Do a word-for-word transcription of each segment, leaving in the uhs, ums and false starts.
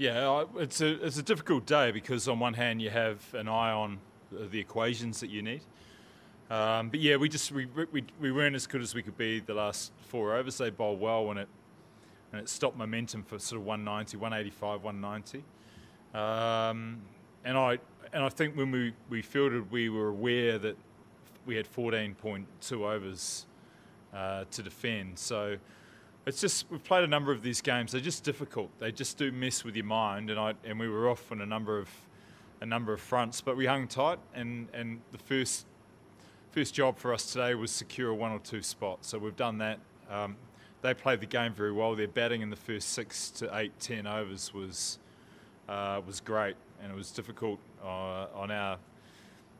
Yeah, it's a, it's a difficult day because on one hand you have an eye on the equations that you need. Um, but yeah, we just we, we we weren't as good as we could be the last four overs. They bowled well, and it and it stopped momentum for sort of one ninety, one eighty-five, one ninety. Um, and I and I think when we we fielded, we were aware that we had fourteen point two overs uh, to defend. So it's just we've played a number of these games. They're just difficult. They just do mess with your mind. And I and we were off on a number of a number of fronts, but we hung tight. And and the first. First job for us today was secure one or two spots, so we've done that. Um, they played the game very well. Their batting in the first six to eight, ten overs was uh, was great, and it was difficult uh, on our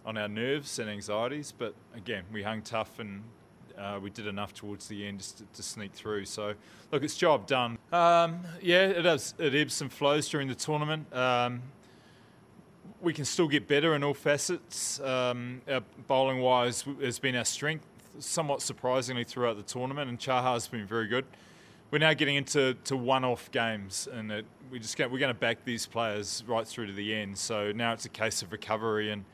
on our nerves and anxieties. But again, we hung tough, and uh, we did enough towards the end just to, to sneak through. So look, it's job done. Um, yeah, it does. It ebbs and flows during the tournament. Um, We can still get better in all facets. Um, our bowling wise has been our strength, somewhat surprisingly, throughout the tournament, and Chahar's been very good. We're now getting into to one-off games, and it, we just get, we're going to back these players right through to the end. So now it's a case of recovery and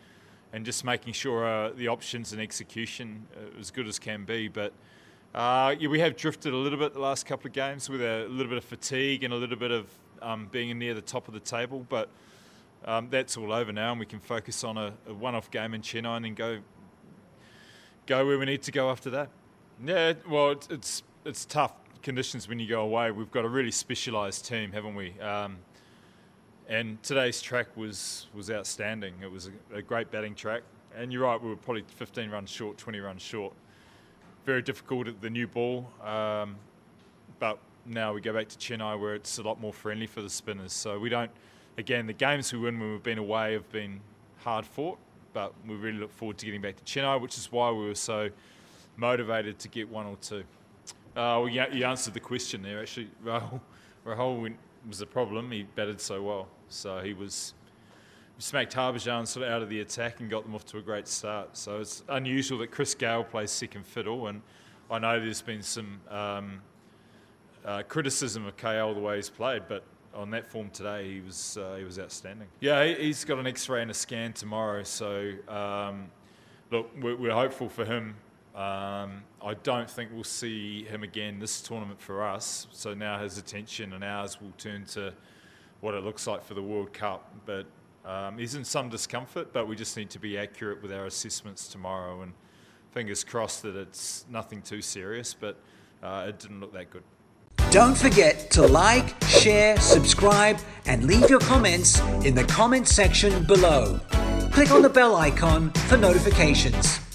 and just making sure uh, the options and execution uh, as good as can be. But uh, yeah, we have drifted a little bit the last couple of games with a little bit of fatigue and a little bit of um, being near the top of the table, but. Um, that's all over now, and we can focus on a, a one-off game in Chennai and go go where we need to go after that. Yeah, well, it's it's, it's tough conditions when you go away. We've got a really specialised team, haven't we? Um, and today's track was was outstanding. It was a, a great batting track, and you're right. We were probably fifteen runs short, twenty runs short. Very difficult at the new ball, um, but now we go back to Chennai where it's a lot more friendly for the spinners. So we don't. Again, the games we win when we've been away have been hard fought, but we really look forward to getting back to Chennai, which is why we were so motivated to get one or two. Uh, well, you answered the question there, actually. Rahul, Rahul went, was the problem. He batted so well. So he was smacked Harbhajan sort of out of the attack and got them off to a great start. So it's unusual that Chris Gayle plays second fiddle, and I know there's been some um, uh, criticism of K L the way he's played, but on that form today, he was uh, he was outstanding. Yeah, he's got an X-ray and a scan tomorrow. So um, look, we're, we're hopeful for him. Um, I don't think we'll see him again this tournament for us. So now his attention and ours will turn to what it looks like for the World Cup. But um, he's in some discomfort. But we just need to be accurate with our assessments tomorrow. And fingers crossed that it's nothing too serious. But uh, it didn't look that good. Don't forget to like, share, subscribe, and leave your comments in the comment section below. Click on the bell icon for notifications.